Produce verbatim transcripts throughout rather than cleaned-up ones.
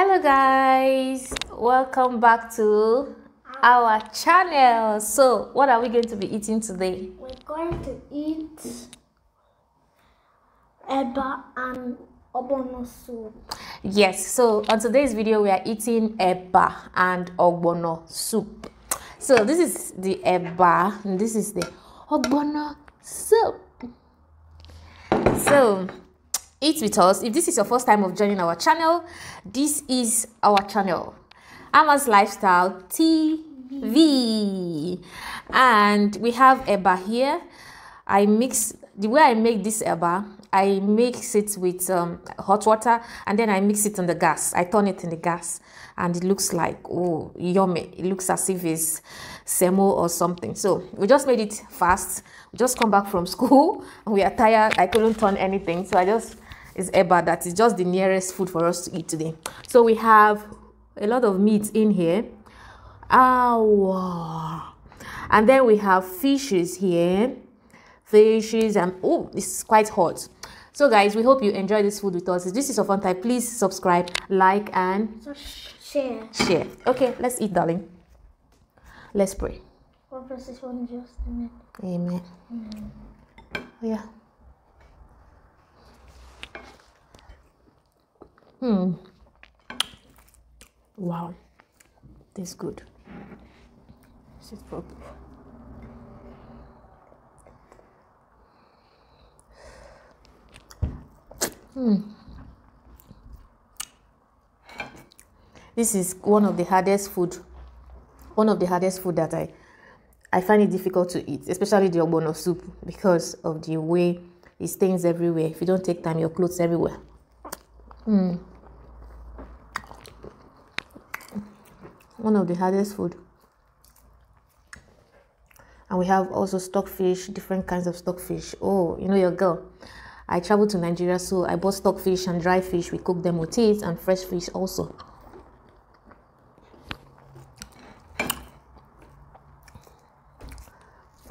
Hello guys, welcome back to our channel. So what are we going to be eating today? We're going to eat eba and ogbono soup. Yes, so on today's video we are eating eba and ogbono soup. So this is the eba and this is the ogbono soup. So eat with us. If this is your first time of joining our channel, this is our channel, Ama's Lifestyle T V, and we have eba here. I mix the way I make this eba. I mix it with um, hot water, and then I mix it on the gas. I turn it in the gas, and it looks like, oh, yummy! It looks as if it's semo or something. So we just made it fast. We just come back from school, and we are tired. I couldn't turn anything, so I just. It's eba that is just the nearest food for us to eat today. So we have a lot of meat in here. Ow. And then we have fishes here. Fishes and oh, it's quite hot. So guys, we hope you enjoy this food with us. If this is your fun type, please subscribe, like and share. Share. Okay, let's eat, darling. Let's pray. Amen. Amen. Yeah. Hmm. Wow. This is good. This is proper. Hmm. This is one of the hardest food. One of the hardest food that I I find it difficult to eat, especially the ogbono soup, because of the way it stains everywhere. If you don't take time, your clothes everywhere. Hmm. One of the hardest food. And we have also stockfish, different kinds of stockfish. Oh, you know your girl. I traveled to Nigeria, so I bought stockfish and dry fish. We cook them with it, and fresh fish also.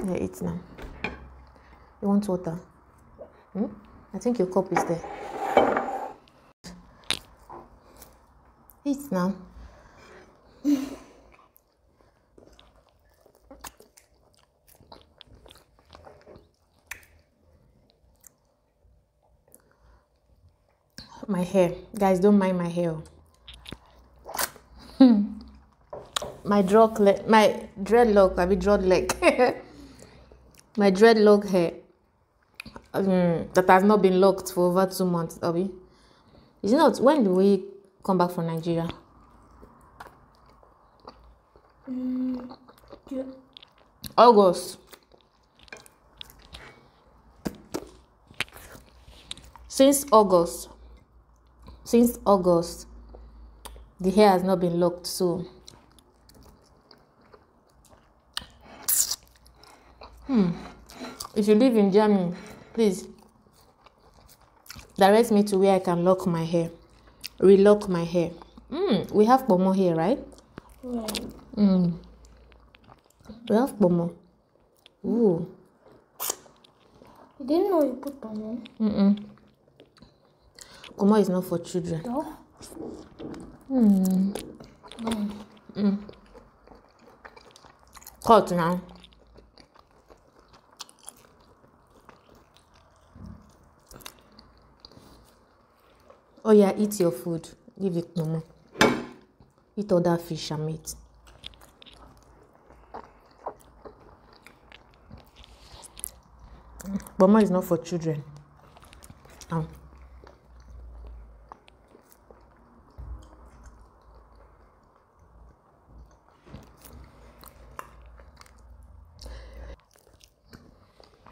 Yeah, it's now. You want water? Hmm? I think your cup is there. It's now. My hair, guys, don't mind my hair. my dread leg, my dreadlock, I be dread leg. My dreadlock hair um, that has not been locked for over two months, Obi. Is it not? When do we come back from Nigeria? Mm, yeah. August. Since August. Since August, the hair has not been locked, so hmm. If you live in Germany, please direct me to where I can lock my hair, relock my hair. Mm, we have Bomo here, right? Yeah. Mm. We have Bomo. Ooh. You didn't know you put Bomo? Mm-mm. Bomo is not for children. No. Mm. Mm. Mm. Hot now. Oh yeah, eat your food. Leave it, Mama. Eat all that fish and meat. Bomo is not for children. Um.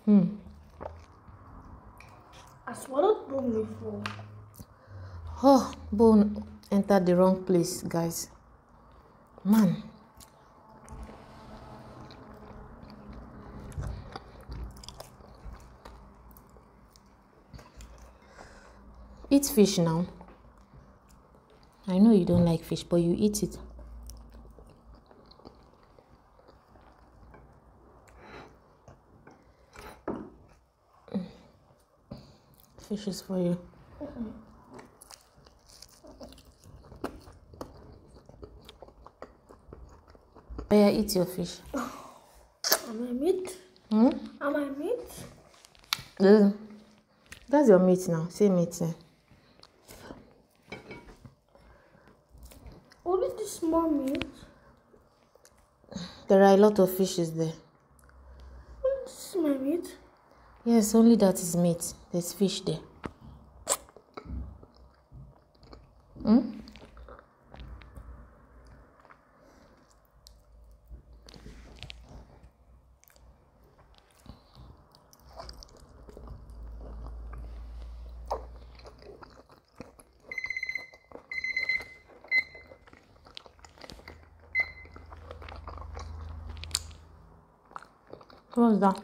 Hmm. I swallowed bone before. Oh, bone entered the wrong place, guys. Man. Eat fish now. I know you don't like fish, but you eat it. Fish is for you. Oh, yeah, eat your fish. Am I meat? Hmm? Am I meat? Yeah. That's your meat now. Say meat. What is this small meat? There are a lot of fishes there. What is this my meat? Yes, only that is meat. There's fish there. Hmm? What's that?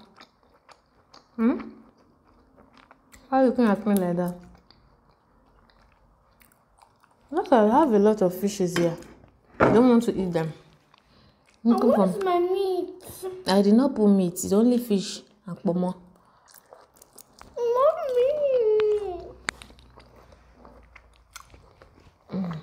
Hmm? Why are you looking at me like that? Look, I have a lot of fishes here. I don't want to eat them. Oh, where's my meat? I did not put meat. It's only fish and bomo. Mommy! Mm.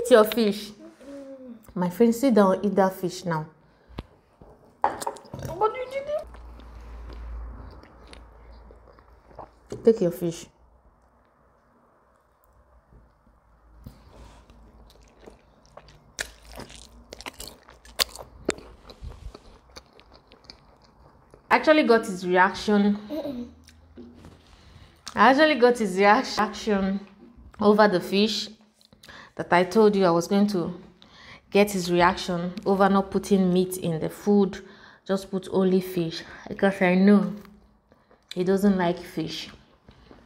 Eat your fish. Mm-hmm. My friend, sit down, eat that fish now. What did you do? Take your fish. Actually got his reaction. Mm-mm. I actually got his reaction over the fish that I told you I was going to get his reaction over not putting meat in the food, just put only fish, because I know he doesn't like fish.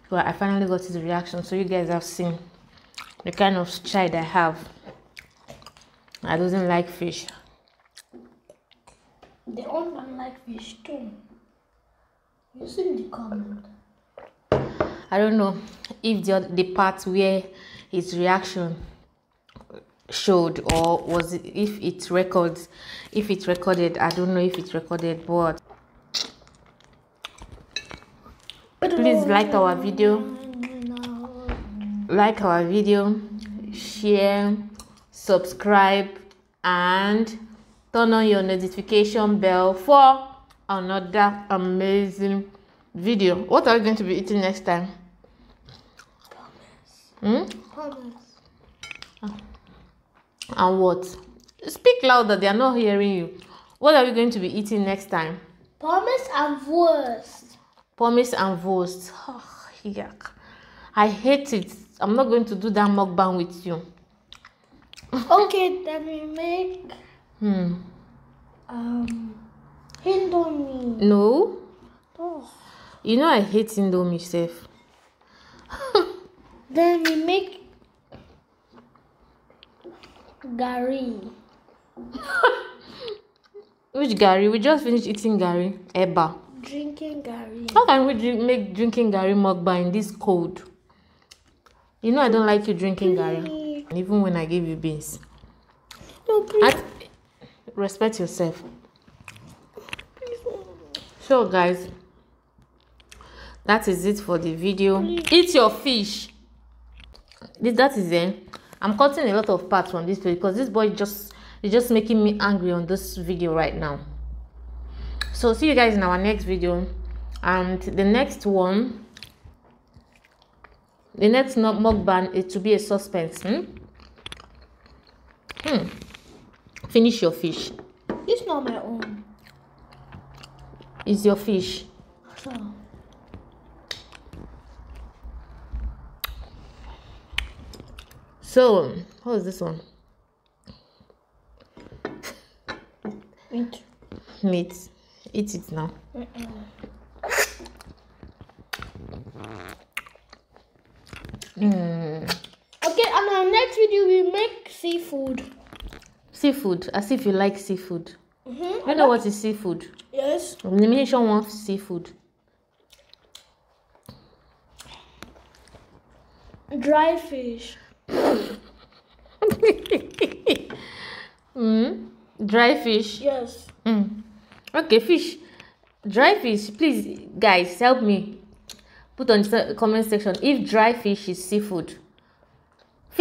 Well, I finally got his reaction, so you guys have seen the kind of child I have. I doesn't like fish. They all don't like fish too. You see in the comment. I don't know if the the part where his reaction showed, or was it, if it records, if it recorded, I don't know if it recorded, but please like our video, like our video, share, subscribe, and turn on your notification bell for another amazing video. What are we going to be eating next time? Hmm? Oh. And what? Speak louder, they are not hearing you. What are we going to be eating next time? Pommes and Wurst. Pommes and Wurst. Oh, yuck. I hate it. I'm not going to do that mukbang with you. Okay, then we make... Hmm. Um... Indomie. No. Oh. You know I hate Indomie, safe. Then we make... Gari. Which gari? We just finished eating gari. Eba. Drinking gari. How can we drink, make drinking gari mukbang in this cold? You know I don't like you drinking gari. And even when I give you beans. No, please. I, respect yourself. Please. So guys, that is it for the video. Please. Eat your fish. This, that is it. I'm cutting a lot of parts from this video because this boy just is just making me angry on this video right now. So see you guys in our next video, and the next one, the next mukbang, it to be a suspense. Hmm? Hmm. Finish your fish. It's not my own. It's your fish. Oh. So, how is this one? Meat. Meat. Eat it now. Mm-mm. Mm. Okay, on our next video, we make seafood. Seafood, as if you like seafood. Mm-hmm. I know what is seafood. Yes. The Nigerian wants seafood. Dry fish. mm. Dry fish. Yes. Mm. Okay, fish. Dry fish. Please, guys, help me. Put on the comment section if dry fish is seafood.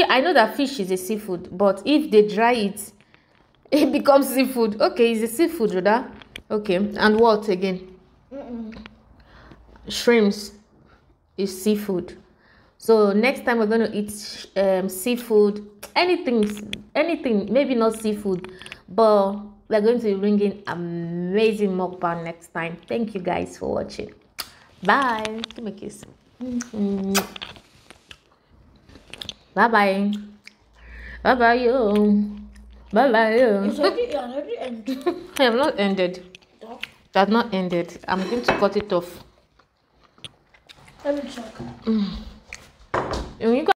I know that fish is a seafood, but if they dry it, it becomes seafood. Okay, it's a seafood, rather. Okay, and what again? Mm-mm. Shrimps is seafood. So next time we're going to eat um, seafood, anything, anything, maybe not seafood, but we're going to be bringing amazing mukbang next time. Thank you guys for watching. Bye. Give me a kiss. Mm-hmm. Bye-bye. Bye-bye, yo. Bye-bye, yo. It's already, already ended. I have not ended. No. That's not ended. I'm going to cut it off. Let me check. Mm. You got